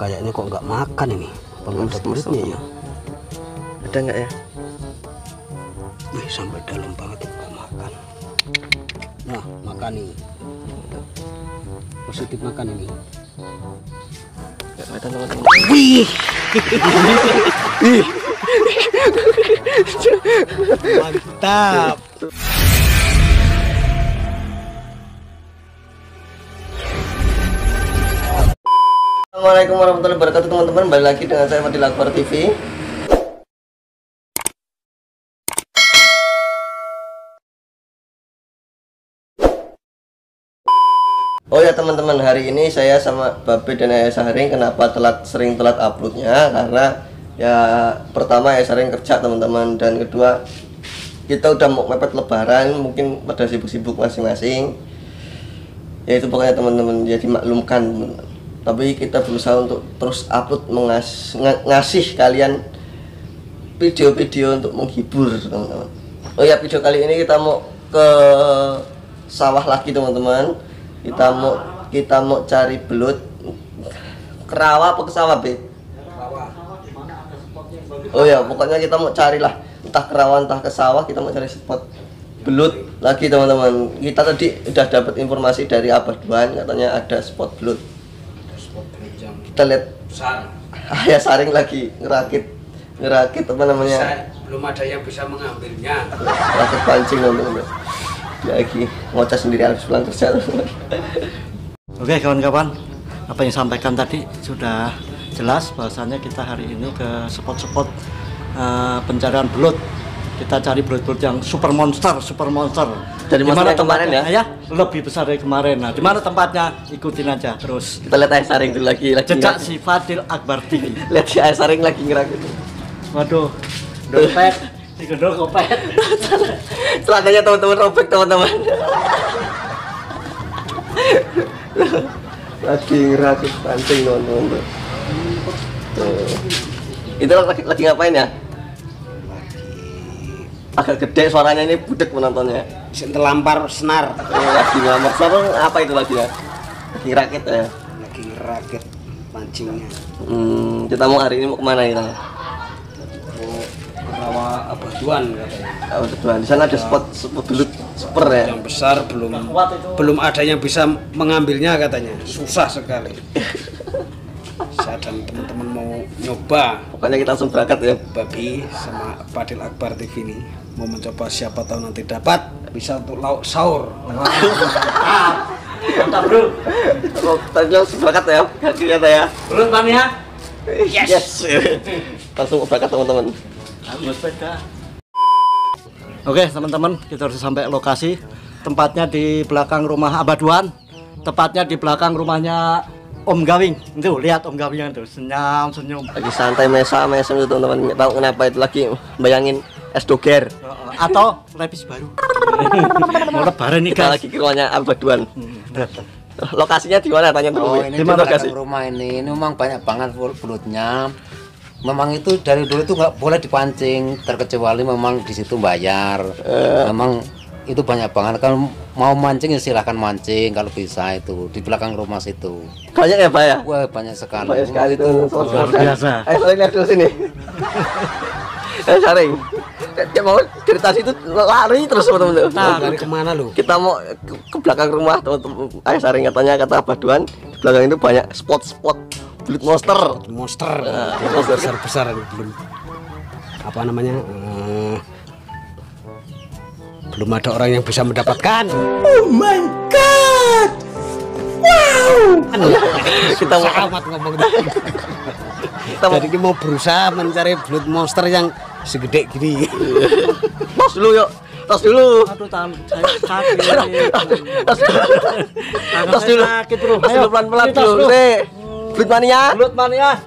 Kayaknya kok nggak makan ini, muridnya ya. Ada nggak ya? Nih sampai dalam banget nggak makan. Nah, makan nih. Positif makan ini. Wih. Mantap. Assalamualaikum warahmatullahi wabarakatuh teman-teman, balik lagi dengan saya Fadhil Akbar TV. Oh ya teman-teman, hari ini saya sama Babe dan Ayah Saring. Kenapa sering telat uploadnya? Karena ya pertama Ayah Saring kerja teman-teman, dan kedua kita udah mau mepet lebaran, mungkin pada sibuk-sibuk masing-masing. Ya itu pokoknya teman-teman, jadi maklumkan teman-teman. Tapi kita berusaha untuk terus upload, ngasih kalian video-video untuk menghibur teman-teman. Oh ya, video kali ini kita mau ke sawah lagi teman-teman. Kita mau cari belut. Kerawa apa ke sawah, Be? Oh ya, pokoknya kita mau carilah, entah kerawa entah ke sawah, kita mau cari spot belut lagi teman-teman. Kita tadi udah dapat informasi dari Abah Duan, katanya ada spot belut. Kita lihat Ayah Saring lagi ngerakit apa namanya, belum ada yang bisa mengambilnya, rakit pancing teman-teman. Lagi ngoceh sendiri habis pulang kerja. Oke kawan-kawan, apa yang sampaikan tadi sudah jelas bahwasannya kita hari ini ke spot-spot pencarian belut. Kita cari belut-belut yang super monster. Dari mana kemarin ya? Lebih besar dari kemarin. Nah, di mana tempatnya? Ikutin aja terus. Kita lihat Ayah Saring dulu lagi. Jejak si Fadhil Akbar TV. Lihat si Ayah Saring lagi ngerakit. Waduh, dompet digendong kopet. Celananya teman-teman robek teman-teman. Lagi ngerakit pancing teman-teman. Itu lagi ngapain ya? Agak gede suaranya, ini budek menontonnya. Terlampar senar. Lagi ngelamar senar, apa itu lagi ya? Lagi ngerakit ya? Lagi ngerakit pancingnya. Kita mau hari ini mau kemana kita? Mau ke rawa Abah Duan katanya. Abah Duan, di sana ada spot belut super ya? Yang besar, belum ada yang bisa mengambilnya katanya. Susah sekali. Saya dan teman-teman mau nyoba. Pokoknya kita langsung berangkat ya. Babi sama Fadhil Akbar TV ini mau mencoba, siapa tahu nanti dapat, bisa untuk lauk sahur. Mantap bro. Tadi langsung berangkat ya, kakinya ya. Belum ya? Yes. Langsung berangkat teman-teman. Oke teman-teman, kita harus sampai lokasi. Tempatnya di belakang rumah Abah Duan. Tepatnya di belakang rumahnya Om Gawing. Tuh, lihat Om Gawing tuh senyum-senyum. Lagi santai mesem itu teman-teman. Tahu kenapa itu lagi bayangin es doger atau lepis baru. Mau lebaran nih guys. Kita lagi ke rumahnya Abah Duan. Lokasinya di mana? Tanya dulu. Di mana lokasi? Rumah ini memang banyak banget belutnya. Memang itu dari dulu itu nggak boleh dipancing, terkecuali memang di situ bayar. Memang itu banyak banget, kalau mau mancing ya silahkan mancing kalau bisa, itu di belakang rumah situ banyak ya Pak ya? Wah banyak sekali, itu luar biasa. Ayo Saring lihat dulu sini. Ayo Saring, dia mau cerita situ lari terus teman-teman. Nah, lari kemana lu? Kita mau ke belakang rumah teman-teman. Ayo Saring katanya, kata Abah Duan di belakang itu banyak spot-spot belut monster besar-besar belum apa namanya, belum ada orang yang bisa mendapatkan. Oh my god, wow. Kita mau berusaha mencari blood monster yang segede gini. Tos dulu. Aduh, tangan saya sakit. Tos dulu. Sakit bro. Ayo pelan-pelan dulu. Blood mania.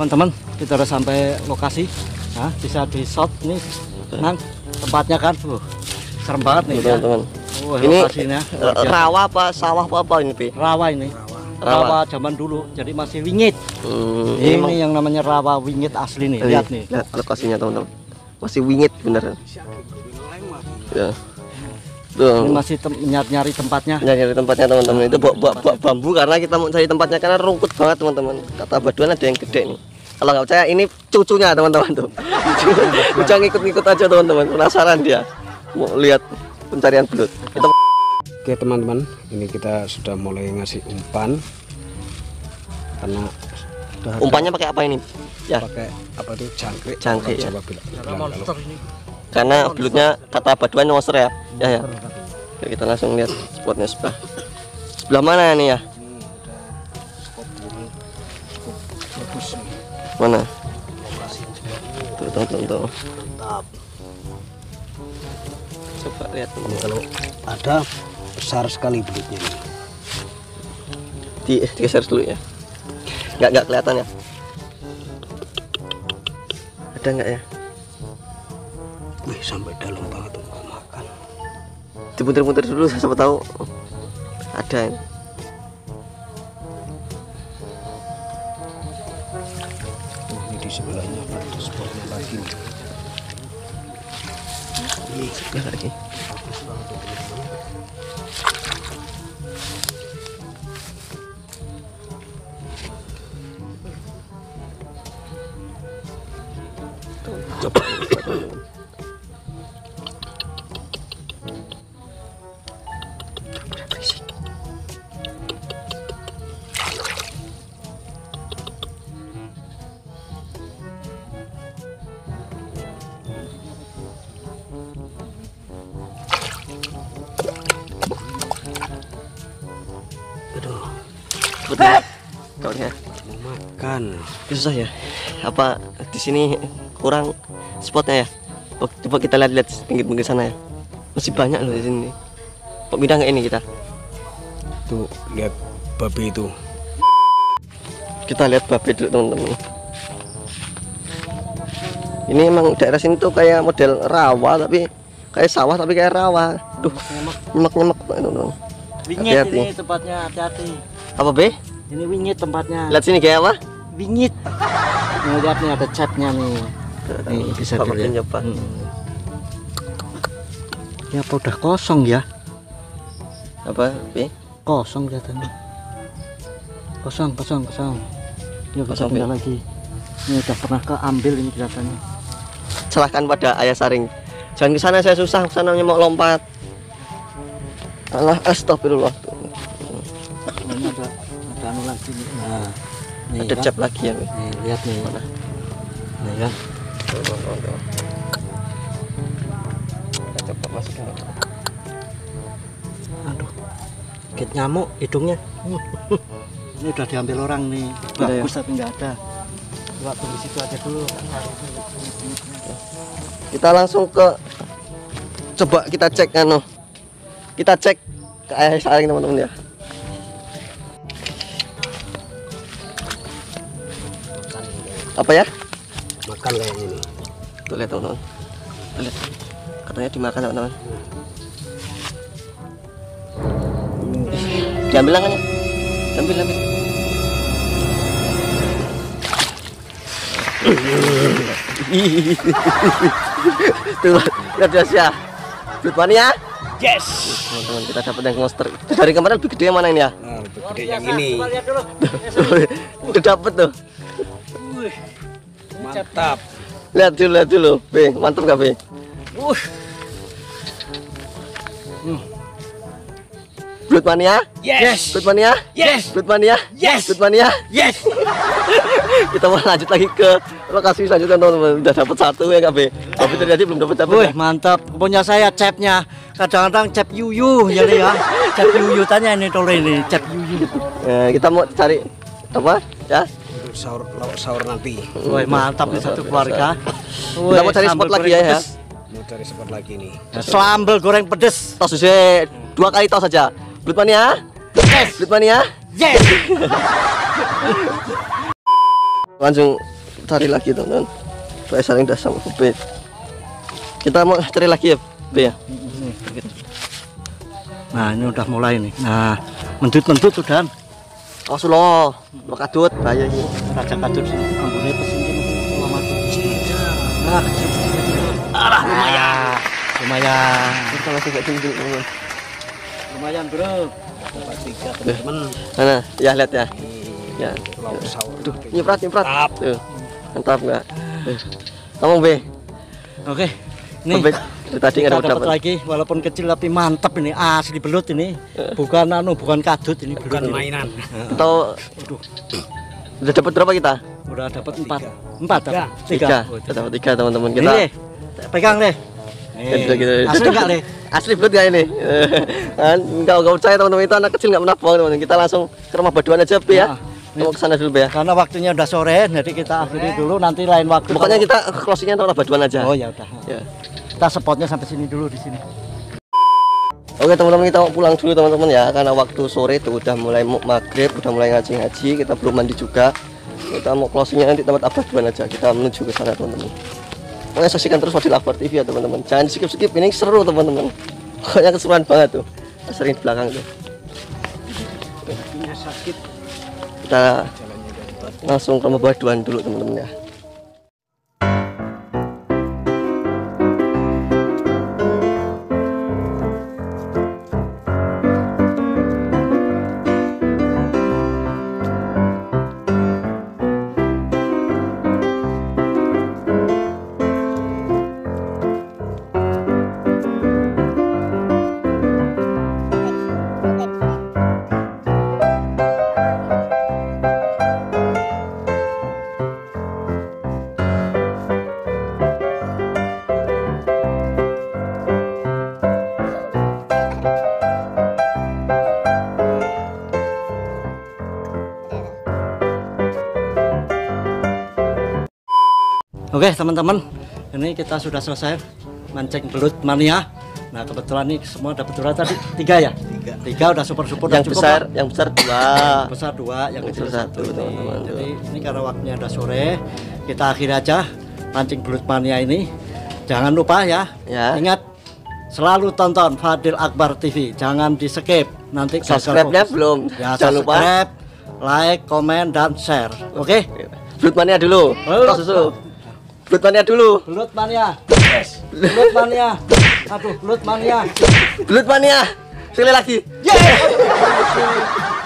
Teman-teman, kita udah sampai lokasi. Nah, bisa di shot nih. Nah, tempatnya kan tuh serem banget nih, teman-teman. Ya. Oh, ini lokasinya rawa apa sawah apa ini, Pi? Rawa ini. Rawa zaman dulu, jadi masih wingit. Ini yang namanya rawa wingit asli nih. Lihat nih. Lihat lokasinya, teman-teman. Masih wingit beneran. Ya. Ini masih nyari tempatnya. Nyari tempatnya, teman-teman. Itu bawa bambu karena kita mau cari tempatnya karena rungkut banget, teman-teman. Kata Abah Duan ada yang gede nih. Kalau nggak percaya ini cucunya, teman-teman tuh. Cucu ngikut-ngikut aja, teman-teman. Penasaran dia. Mau lihat pencarian belut. Oke, teman-teman. Ini kita sudah mulai ngasih umpan. Karena umpannya pakai apa ini? Ya. Pakai apa tuh? Jangkrik. Jangkrik. Ya. Karena belutnya kata Abah Duan monster ya. Ya. Jadi kita langsung lihat spotnya sebelah mana ini ya? Mana? Tuh. Coba lihat ini kalau ada besar sekali belutnya ini. Digeser dulu ya. Enggak kelihatan ya. Ada enggak ya? Wih, sampai dalam banget tuh. Diputer-puter dulu siapa tahu ada. Ini di sebelahnya ada spotnya lagi. Ini sebelah lagi. Coba. Makan susah ya, apa di sini kurang spotnya ya? Coba kita lihat-lihat pinggir-pinggir sana ya, masih banyak loh di sini. Pindah nggak ini kita? Tuh lihat babi itu. Kita lihat babi dulu, teman-teman. Ini emang daerah sini tuh kayak model rawa tapi kayak sawah tapi kayak rawa. Duh, nyemek-nyemek banget, teman-teman. Wingit ini tempatnya, hati-hati. Apa be? Ini wingit tempatnya. Lihat sini kayak apa? Wingit. Lihat nih ada catnya nih. Nih bisa dilihat. Ini apa udah kosong ya? Apa be? Kosong kelihatannya. Kosong. Yuk kita pindah lagi. Ini udah pernah keambil ini kelihatannya. Celahkan pada ayah saring. Jangan ke sana, saya susah ke sana mau lompat. Allah astagfirullah. Anu lagi nih. Nah, nih ada cap lagi ya. Nih, lihat nih. Mana? Nih kan. Tuh. Kita coba masukin. Aduh. Gigit nyamuk hidungnya. Ini udah diambil orang nih. Bagus tapi enggak ada. Coba tunggu situ aja dulu. Kita langsung ke coba kita cek anu. Kita cek ke air saling, teman-teman ya. Apa ya? Makan kayak gini. Tuh lihat, teman-teman. Lihat. Katanya dimakan, teman-teman. Diambil tangannya. Ambil. Tuh, lihat ya. Belut mania. Yes. Teman-teman, kita dapat yang monster. Dari kemarin lebih gede yang mana ini ya? Nah, lebih gede yang ini. Udah dapat tuh. Mantap. Lihat dulu. Be, mantap enggak, Be? Belut mania? Yes. Belut mania? Yes. Belut mania? Yes. Belut mania? Yes. Kita mau lanjut lagi ke lokasi selanjutnya, teman-teman. Udah dapat satu ya, Kak Be. Tapi ternyata belum dapat. Wih, mantap. Punya saya capnya. Kadang-kadang cap yuyu ya, ya. Cap yuyu tanya ini tole ini, cap yuyu. Kita mau cari apa? Ya. Sahur nanti. Woi, mantap nih satu keluarga. Kita mau cari spot lagi ya. Mau cari spot lagi nih. Sambal goreng pedes. Tos aja 2 kali tos saja. Belut mania? Yes. Belut mania? Yes. Langsung cari lagi teman-teman. Saya saling dasar kupit. Kita mau cari lagi ya, Be ya. Nah, ini udah mulai nih. Nah, mendut-mendut sudah. Oh, suloh. Lo kadut bahaya ini. Raja kadut sini. Ambune pesingin. Nah, alah lumayan. Lumayan. Kita masih enggak tinggi, teman. Lumayan, Bro. Dapat 3, teman-teman. Nah, ya lihat ya. Ya. Aduh, nyiprat. Tuh. Mantap enggak? Ngomong, Be. Oke. Nih. Tadi kita dapat lagi, walaupun kecil tapi mantap ini, asli belut ini, bukan bukan kadut ini, bukan belut, mainan. Atau, udah dapat berapa kita? Udah dapat 3 teman-teman kita. Ini, pegang deh. Asli nggak nih? Asli belut nggak ini? Nggak percaya teman-teman, itu anak kecil nggak pernah bohong teman-teman. Kita langsung ke rumah Abah Duan aja, Be ya. Mau kesana dulu ya, karena waktunya udah sore, jadi kita akhiri dulu, nanti lain waktu. Pokoknya kita closingnya ke rumah Abah Duan aja. Oh ya udah. Kita spotnya sampai sini dulu di sini. Oke teman-teman, kita mau pulang dulu teman-teman ya, karena waktu sore itu udah mulai maghrib, udah mulai ngaji-ngaji, kita belum mandi juga. Kita mau closingnya nanti tempat Abah Duan aja, kita menuju ke sana teman-teman. Pokoknya saksikan terus Fadhil Akbar TV ya teman-teman, jangan di skip-skip, ini seru teman-teman. Pokoknya keseruan banget tuh, sering di belakang tuh. Kita langsung ke rumah Abah Duan dulu teman-teman ya. Oke teman-teman, ini kita sudah selesai mancing belut mania. Nah kebetulan ini semua dapat berat tadi 3 ya. 3 udah super yang besar, cukup, yang besar 2, yang kecil 1. Jadi ini karena waktunya udah sore, kita akhiri aja mancing belut mania ini. Jangan lupa ya. Ingat selalu tonton Fadhil Akbar TV, jangan di skip. Nanti subscribe-nya belum. Ya, jangan lupa like, komen, dan share. Oke. Belut mania dulu. Belut mania. Sekali lagi. Yes.